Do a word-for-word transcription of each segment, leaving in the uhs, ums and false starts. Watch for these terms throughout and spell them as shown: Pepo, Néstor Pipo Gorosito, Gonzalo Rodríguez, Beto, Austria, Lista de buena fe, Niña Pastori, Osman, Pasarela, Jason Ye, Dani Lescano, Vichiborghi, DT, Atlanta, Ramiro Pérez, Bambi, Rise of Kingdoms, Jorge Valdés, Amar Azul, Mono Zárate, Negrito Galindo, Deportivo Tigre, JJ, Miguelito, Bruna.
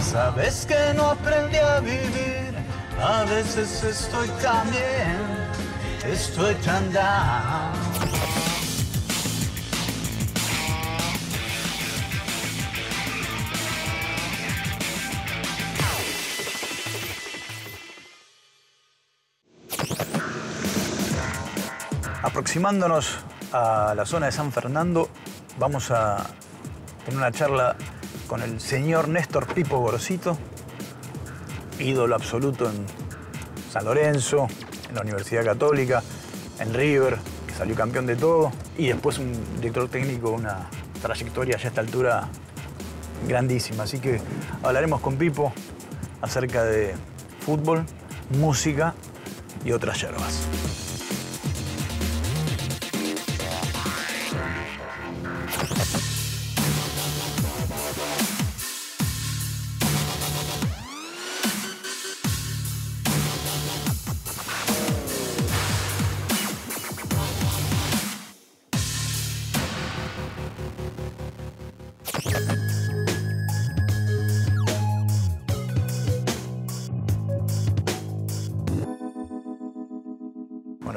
Sabes que no aprendí a vivir, a veces estoy también, estoy tan down. Aproximándonos a la zona de San Fernando, vamos a tener una charla con el señor Néstor Pipo Gorosito, ídolo absoluto en San Lorenzo, en la Universidad Católica, en River, que salió campeón de todo, y después un director técnico, una trayectoria ya a esta altura grandísima. Así que hablaremos con Pipo acerca de fútbol, música y otras yerbas.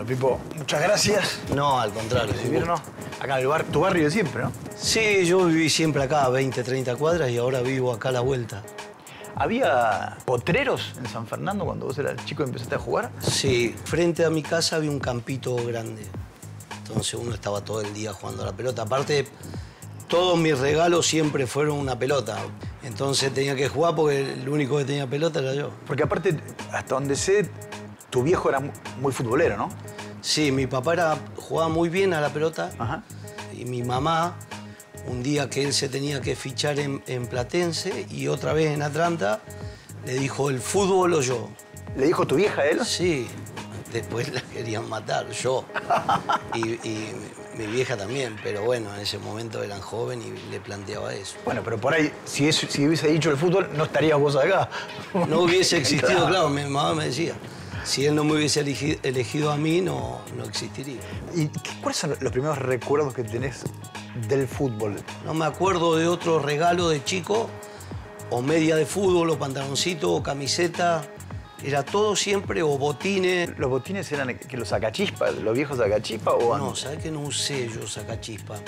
Pipo, muchas gracias. No, al contrario. ¿Recibirnos? Acá en el bar, tu barrio de siempre, ¿no? Sí, yo viví siempre acá, veinte, treinta cuadras, y ahora vivo acá a la vuelta. ¿Había potreros en San Fernando cuando vos eras chico y empezaste a jugar? Sí, frente a mi casa había un campito grande. Entonces uno estaba todo el día jugando a la pelota. Aparte, todos mis regalos siempre fueron una pelota. Entonces tenía que jugar porque el único que tenía pelota era yo. Porque aparte, hasta donde sé, tu viejo era muy futbolero, ¿no? Sí, mi papá era, jugaba muy bien a la pelota. Ajá. Y mi mamá, un día que él se tenía que fichar en, en Platense y otra vez en Atlanta, le dijo, el fútbol o yo. ¿Le dijo tu vieja a él? Sí, después la querían matar, yo. y, y mi vieja también, pero bueno, en ese momento eran joven y le planteaba eso. Bueno, pero por ahí, si, es, si hubiese dicho el fútbol, no estarías vos acá. No hubiese existido, claro. Claro, mi mamá me decía. Si él no me hubiese elegido, elegido a mí, no, no existiría. ¿Y cuáles son los primeros recuerdos que tenés del fútbol? No me acuerdo de otro regalo de chico, o media de fútbol, o pantaloncito, o camiseta. Era todo siempre, o botines. ¿Los botines eran que los sacachispas, los viejos sacachispas o...? No, ¿sabés que no usé yo sacachispas?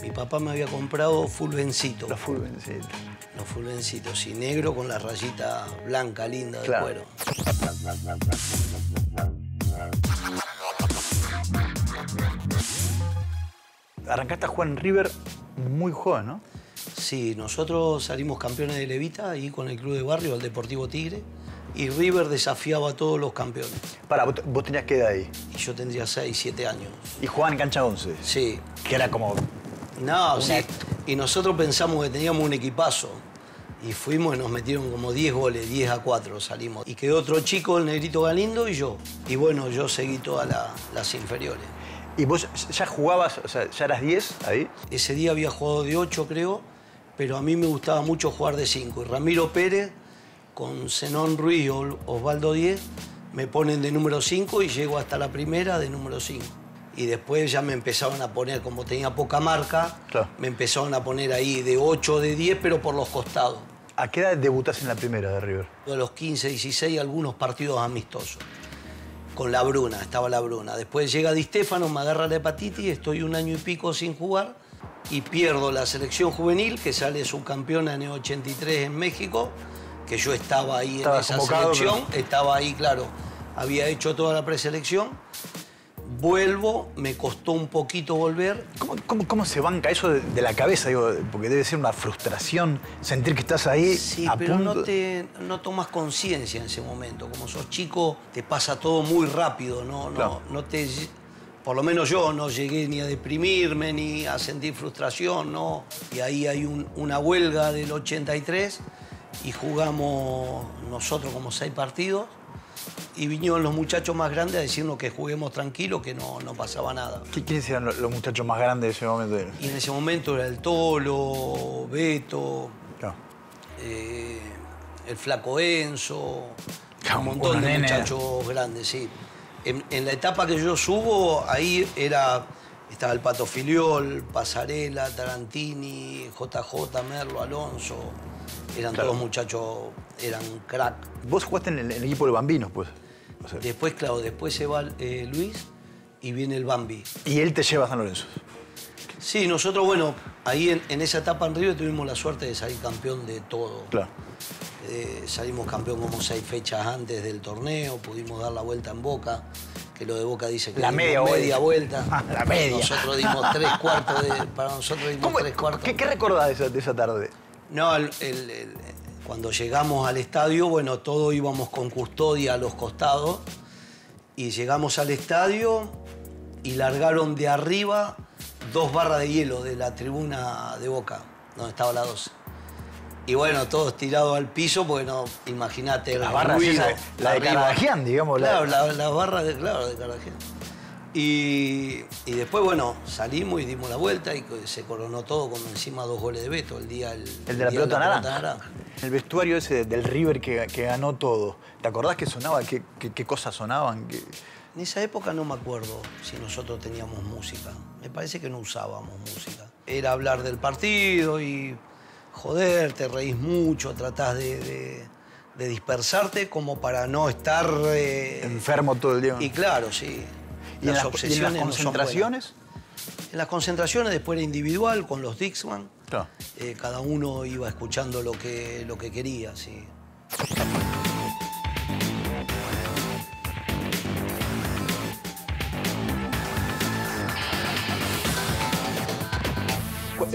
Mi papá me había comprado fulvencito. Los fulvencitos. Los fulvencitos, y negro con la rayita blanca, linda, claro, de cuero. Arrancaste a jugar en River muy joven, ¿no? Sí, nosotros salimos campeones de Levita y con el club de barrio, el Deportivo Tigre, y River desafiaba a todos los campeones. Pará, ¿vos tenías qué edad ahí? Y yo tendría seis, siete años. ¿Y jugaban en cancha once? Sí. Que era como... No, una... sí. Y nosotros pensamos que teníamos un equipazo. Y fuimos y nos metieron como diez goles, diez a cuatro salimos. Y quedó otro chico, el Negrito Galindo, y yo. Y bueno, yo seguí todas la, las inferiores. ¿Y vos ya jugabas, o sea, ya eras diez ahí? Ese día había jugado de ocho, creo, pero a mí me gustaba mucho jugar de cinco. Y Ramiro Pérez, con Zenón Ruiz y Osvaldo diez, me ponen de número cinco y llego hasta la primera de número cinco. Y después ya me empezaron a poner, como tenía poca marca, claro, me empezaron a poner ahí de ocho, de diez, pero por los costados. ¿A qué edad debutás en la primera de River? A los quince, dieciséis, algunos partidos amistosos. Con la Bruna, estaba la Bruna. Después llega Di Stefano, me agarra la hepatitis, estoy un año y pico sin jugar y pierdo la selección juvenil, que sale subcampeona en el ochenta y tres en México, que yo estaba ahí estaba en esa selección, pero... estaba ahí, claro, había hecho toda la preselección. Vuelvo, me costó un poquito volver. ¿Cómo, cómo, cómo se banca eso de, de la cabeza? Digo, porque debe ser una frustración sentir que estás ahí. Sí, a pero punto... no, te, no tomas conciencia en ese momento. Como sos chico, te pasa todo muy rápido. No, claro, no, no te, por lo menos yo no llegué ni a deprimirme, ni a sentir frustración. No. Y ahí hay un, una huelga del ochenta y tres... y jugamos nosotros como seis partidos y vinieron los muchachos más grandes a decirnos que juguemos tranquilo, que no, no pasaba nada. ¿Quiénes eran los muchachos más grandes de ese momento? Y en ese momento era el Tolo, Beto, Claro. Eh, el flaco Enzo, claro, un montón de muchachos grandes, sí. En, en la etapa que yo subo, ahí era, estaba el Pato Filiol, Pasarela, Tarantini, J J, Merlo, Alonso. Eran claro. todos muchachos, eran crack. Vos jugaste en el, en el equipo de Bambinos, pues. O sea. Después, claro, después se va eh, Luis y viene el Bambi. ¿Y él te lleva a San Lorenzo? Sí, nosotros, bueno, ahí en, en esa etapa en River tuvimos la suerte de salir campeón de todo. Claro. Eh, salimos campeón como seis fechas antes del torneo, pudimos dar la vuelta en Boca, que lo de Boca dice que la media, media vuelta. Ah, la media. Nosotros dimos tres cuartos de, para nosotros dimos ¿Cómo, tres cuartos. ¿Qué, qué recordás de esa, de esa tarde? No, el, el, el, cuando llegamos al estadio, bueno, todos íbamos con custodia a los costados y llegamos al estadio y largaron de arriba dos barras de hielo de la tribuna de Boca, donde estaba la doce. Y bueno, todos tirados al piso, porque no, imagínate. La barra ruido, esa, la, la de Cardagian, digamos. Claro, la, la, la barra de, claro, de Cardagian. Y, y después, bueno, salimos y dimos la vuelta y se coronó todo con encima dos goles de Beto. El día el, el de la, pelota, de la naranja. pelota naranja. El vestuario ese del River que, que ganó todo. ¿Te acordás qué sonaba? ¿Qué, qué, qué cosas sonaban? ¿Qué... En esa época no me acuerdo si nosotros teníamos música. Me parece que no usábamos música. Era hablar del partido y joder, te reís mucho, tratás de... de... de dispersarte como para no estar... Eh... enfermo todo el día. Y claro, sí. ¿Y las, en las obsesiones, ¿y en las concentraciones? No en las concentraciones, después era individual, con los Dixman. Claro. Eh, cada uno iba escuchando lo que, lo que quería, sí.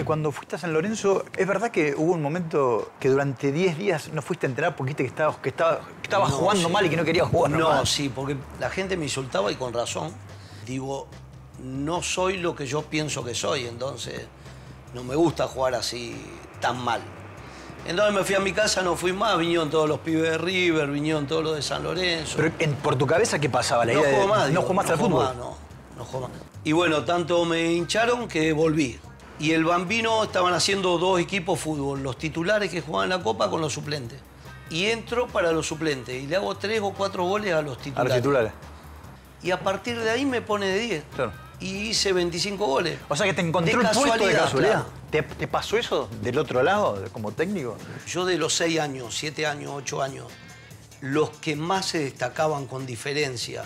Cuando fuiste a San Lorenzo, ¿es verdad que hubo un momento que durante diez días no fuiste a entrenar porque viste que estabas, que estabas, que estabas no, jugando sí. mal y que no querías jugar? No, normal. sí, porque la gente me insultaba y con razón. Digo, no soy lo que yo pienso que soy, entonces no me gusta jugar así tan mal. Entonces me fui a mi casa, no fui más, vinieron todos los pibes de River, vinieron todos los de San Lorenzo. ¿Pero en, por tu cabeza qué pasaba? La no idea juego de, más. Digo, ¿no jugó más no al fútbol? Más, no, no juego más. Y bueno, tanto me hincharon que volví. Y el Bambino estaban haciendo dos equipos de fútbol, los titulares que jugaban la Copa con los suplentes. Y entro para los suplentes y le hago tres o cuatro goles a los titulares. A los titulares. Y a partir de ahí me pone de diez. Claro. Y hice veinticinco goles. O sea que te encontró el puesto de casualidad. Claro. ¿Te, ¿Te pasó eso del otro lado como técnico? Yo de los seis años, siete años, ocho años, los que más se destacaban con diferencia,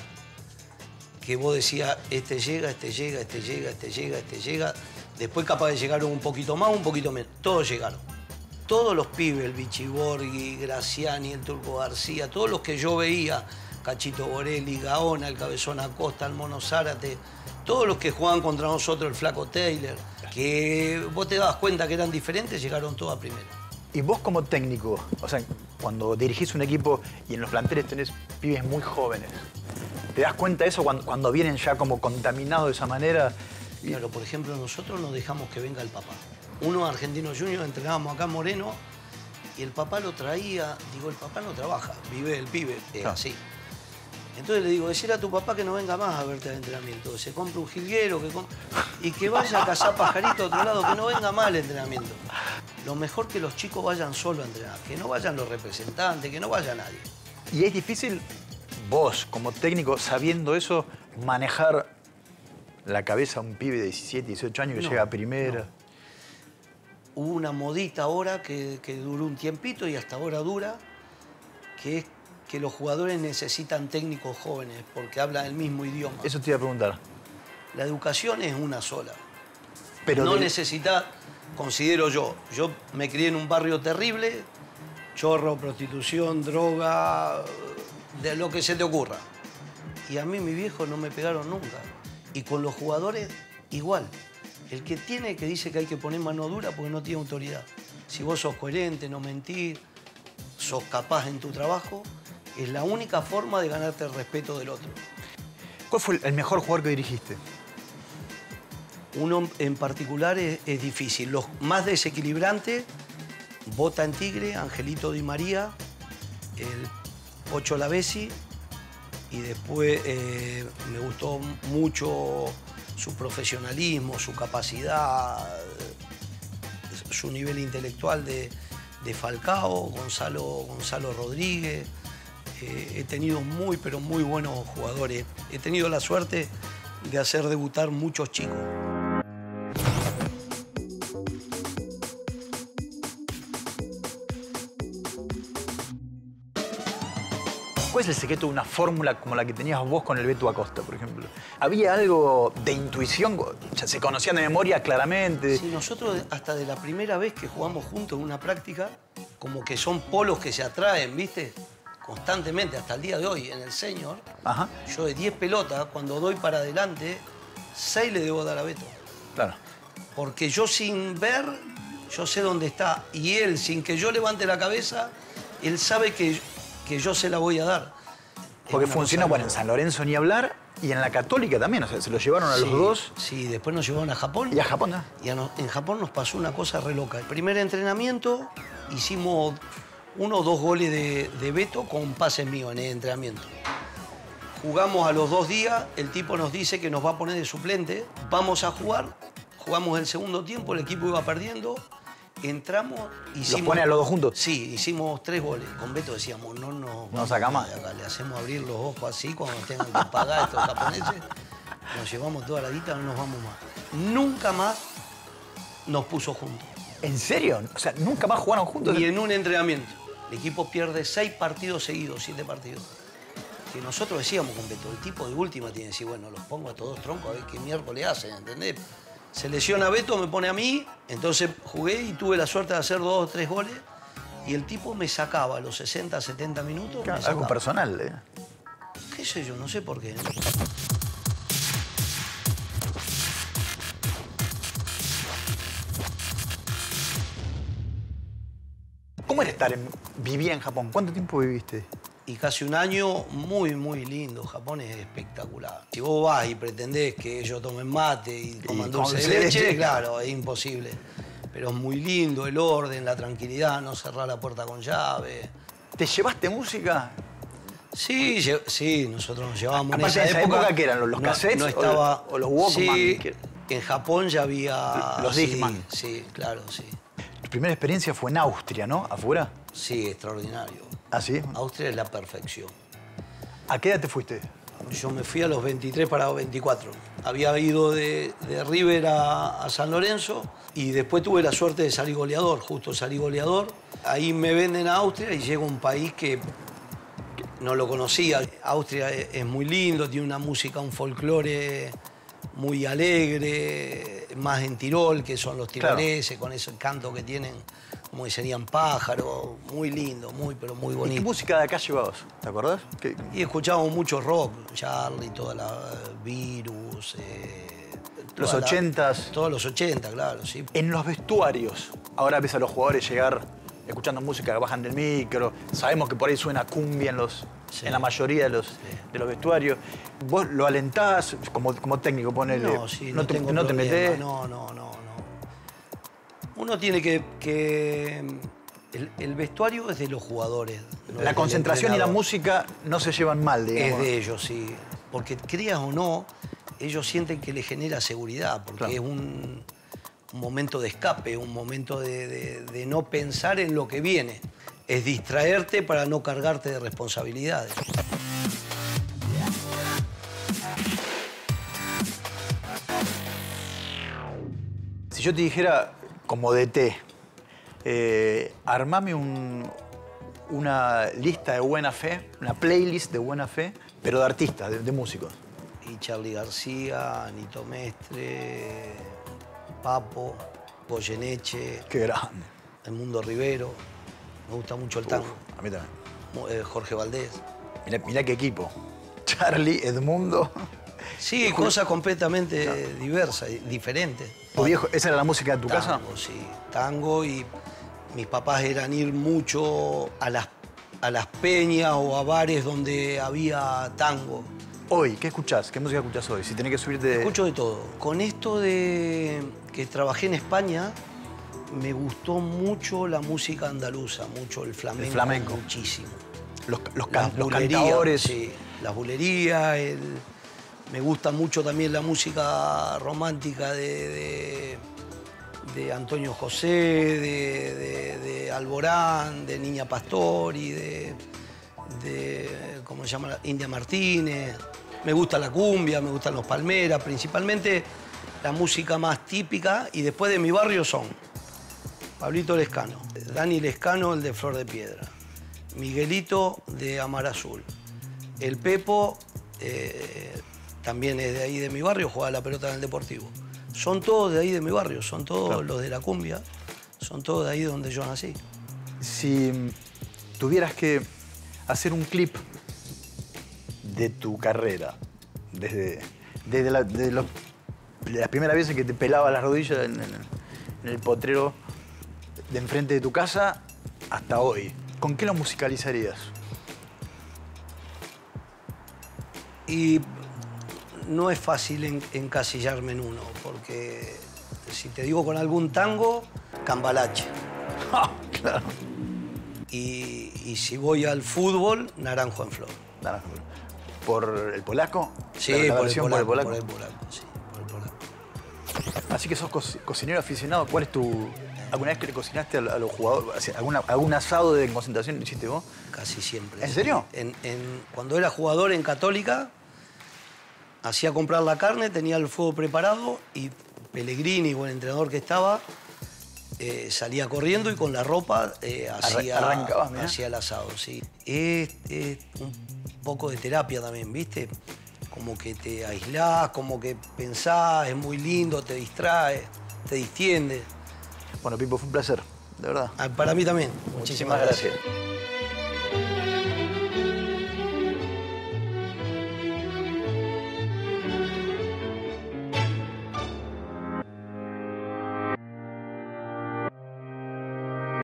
que vos decías, este llega, este llega, este llega, este llega, este llega... Después capaz de llegaron un poquito más, un poquito menos. Todos llegaron. Todos los pibes, el Vichiborghi, Graciani, el Turco García, todos los que yo veía, Cachito Borelli, Gaona, el Cabezón Acosta, el Mono Zárate, todos los que jugaban contra nosotros, el Flaco Taylor, que vos te dabas cuenta que eran diferentes, llegaron todos a primero. Y vos como técnico, o sea, cuando dirigís un equipo y en los planteles tenés pibes muy jóvenes, ¿te das cuenta de eso cuando, cuando vienen ya como contaminados de esa manera? Claro, por ejemplo, nosotros no dejamos que venga el papá. Uno argentino junior, entrenábamos acá en Moreno, y el papá lo traía. Digo, el papá no trabaja, vive el pibe, es claro. así. Entonces le digo, decirle a tu papá que no venga más a verte al entrenamiento, que se compre un jilguero, que compre... y que vaya a cazar pajarito a otro lado, que no venga más al entrenamiento. Lo mejor que los chicos vayan solo a entrenar, que no vayan los representantes, que no vaya nadie. Y es difícil, vos, como técnico, sabiendo eso, manejar... la cabeza a un pibe de diecisiete, dieciocho años que no, llega a primera. No. Hubo una modita ahora que, que duró un tiempito y hasta ahora dura, que es que los jugadores necesitan técnicos jóvenes porque hablan el mismo idioma. Eso te iba a preguntar. La educación es una sola. Pero no de... necesita, considero yo, yo me crié en un barrio terrible, chorro, prostitución, droga, de lo que se te ocurra. Y a mí mis viejos no me pegaron nunca. Y con los jugadores, igual. El que tiene que dice que hay que poner mano dura porque no tiene autoridad. Si vos sos coherente, no mentís, sos capaz en tu trabajo, es la única forma de ganarte el respeto del otro. ¿Cuál fue el mejor jugador que dirigiste? Uno en particular es, es difícil. Los más desequilibrantes, Bota en Tigre, Angelito Di María, el Pocho Lavesi. Y después eh, me gustó mucho su profesionalismo, su capacidad, su nivel intelectual de, de Falcao, Gonzalo, Gonzalo Rodríguez. Eh, he tenido muy, pero muy buenos jugadores. He tenido la suerte de hacer debutar muchos chicos. ¿Cuál es el secreto de una fórmula como la que tenías vos con el Beto Acosta, por ejemplo? ¿Había algo de intuición? O sea, ¿se conocían de memoria claramente? Sí, nosotros hasta de la primera vez que jugamos juntos en una práctica, como que son polos que se atraen, ¿viste? Constantemente, hasta el día de hoy, en el senior. Ajá. Yo de diez pelotas, cuando doy para adelante, seis le debo dar a Beto. Claro. Porque yo sin ver, yo sé dónde está. Y él, sin que yo levante la cabeza, él sabe que... que yo se la voy a dar. Porque funciona, bueno, en San Lorenzo ni hablar, y en la Católica también, o sea, se lo llevaron a los dos. Sí, después nos llevaron a Japón. Y a Japón, ¿no? Y a no, en Japón nos pasó una cosa re loca. El primer entrenamiento hicimos uno o dos goles de, de Beto con pases míos en el entrenamiento. Jugamos a los dos días, el tipo nos dice que nos va a poner de suplente, vamos a jugar, jugamos el segundo tiempo, el equipo iba perdiendo. Entramos, hicimos... ¿Los pone a los dos juntos? Sí, hicimos tres goles. Con Beto decíamos, no nos... No saca más. Le hacemos abrir los ojos así cuando tengan que pagar estos japoneses. Nos llevamos toda la guita, no nos vamos más. Nunca más nos puso juntos. ¿En serio? O sea, nunca más jugaron juntos. Ni en un entrenamiento. El equipo pierde seis partidos seguidos, siete partidos. Que nosotros decíamos con Beto, el tipo de última tiene que decir, bueno, los pongo a todos troncos a ver qué miércoles hacen, ¿entendés? Se lesiona a Beto, me pone a mí, entonces jugué y tuve la suerte de hacer dos o tres goles y el tipo me sacaba a los sesenta, setenta minutos. Claro, algo personal, ¿eh? Qué sé yo, no sé por qué. ¿Cómo era estar en... Vivía en Japón? ¿Cuánto tiempo viviste? Y casi un año muy, muy lindo. Japón es espectacular. Si vos vas y pretendés que ellos tomen mate y toman dulce de leche, claro, es imposible. Pero es muy lindo el orden, la tranquilidad, no cerrar la puerta con llave. ¿Te llevaste música? Sí, sí, nosotros nos llevábamos. En esa, esa época, época que eran los cassettes, no, no estaba, o, o los Walkman. Sí, en Japón ya había... Los Discman. Sí, sí, claro, sí. Tu primera experiencia fue en Austria, ¿no? ¿Afuera? Sí, extraordinario. ¿Ah, sí? Austria es la perfección. ¿A qué edad te fuiste? Yo me fui a los veintitrés para los veinticuatro. Había ido de, de River a, a San Lorenzo y después tuve la suerte de salir goleador, justo salí goleador. Ahí me venden a Austria y llego a un país que no lo conocía. Austria es, es muy lindo, tiene una música, un folclore muy alegre, más en Tirol, que son los tiroleses, claro, con ese canto que tienen, como que serían pájaros, muy lindo, muy, pero muy bonito. ¿Y qué música de acá llevabas? ¿Te acordás? ¿Qué? Y escuchábamos mucho rock, Charlie, toda la Virus. Eh, toda los ochentas. La, todos los ochenta, claro, sí. En los vestuarios, ahora ves a los jugadores llegar escuchando música, bajan del micro, sabemos que por ahí suena cumbia en los... Sí. En la mayoría de los, sí, de los vestuarios. ¿Vos lo alentás como, como técnico? Ponele, no, sí, no, no, te, no te metés. No, no, no, no. Uno tiene que... que el, el vestuario es de los jugadores. No, la concentración y la música no se llevan mal, digamos. Es de ellos, sí. Porque creas o no, ellos sienten que les genera seguridad, porque claro, es un, un momento de escape, un momento de, de, de no pensar en lo que viene. Es distraerte para no cargarte de responsabilidades. Si yo te dijera, como D T, eh, armame un, una lista de buena fe, una playlist de buena fe, pero de artistas, de, de músicos. Y Charlie García, Anito Mestre, Papo, Goyeneche. Qué grande. El Mundo Rivero. Me gusta mucho el tango. Uf, a mí también. Jorge Valdés. Mirá, mirá qué equipo. Charlie, Edmundo. Sí, cosas completamente no. diversas, diferentes. ¿Tu viejo, esa era la música de tu tango, casa? Sí, tango, y mis papás eran ir mucho a las, a las peñas o a bares donde había tango. Hoy, ¿qué escuchás? ¿Qué música escuchás hoy? Si tenés que subirte... Escucho de todo. Con esto de que trabajé en España... Me gustó mucho la música andaluza, mucho el flamenco. El flamenco. Muchísimo. Los, los, can, los cantadores. Sí, las bulerías. El... Me gusta mucho también la música romántica de, de, de Antonio José, de, de, de Alborán, de Niña Pastori, de, de, ¿cómo se llama? India Martínez. Me gusta la cumbia, me gustan los palmeras, principalmente la música más típica, y después de mi barrio son Pablito Lescano, Dani Lescano, el de Flor de Piedra, Miguelito de Amar Azul, el Pepo, eh, también es de ahí de mi barrio, juega la pelota en el Deportivo. Son todos de ahí de mi barrio, son todos claro. los de la cumbia, son todos de ahí donde yo nací. Si tuvieras que hacer un clip de tu carrera, desde, desde la, de los, de las primeras veces que te pelaba las rodillas en, en, en el potrero de enfrente de tu casa hasta hoy, ¿con qué lo musicalizarías? Y no es fácil encasillarme en uno, porque si te digo con algún tango, Cambalache. Claro. Y, y si voy al fútbol, Naranjo en Flor. Naranjo. ¿Por el polaco? Sí, por el polaco, por el polaco. Por el polaco, sí, por el polaco. Así que sos co cocinero aficionado. ¿Cuál es tu...? ¿Alguna vez que le cocinaste a los jugadores? ¿Alguna, ¿Algún asado de concentración hiciste vos? Casi siempre. ¿En serio? En, en, cuando era jugador en Católica, hacía comprar la carne, tenía el fuego preparado y Pellegrini, buen entrenador que estaba, eh, salía corriendo y con la ropa eh, hacía, Arrancabas, hacía el asado. Sí. Es, es un poco de terapia también, ¿viste? Como que te aislás, como que pensás, es muy lindo, te distrae, te distiende. Bueno, Pipo, fue un placer, de verdad. Ah, para mí también. Muchísimas, Muchísimas gracias. gracias.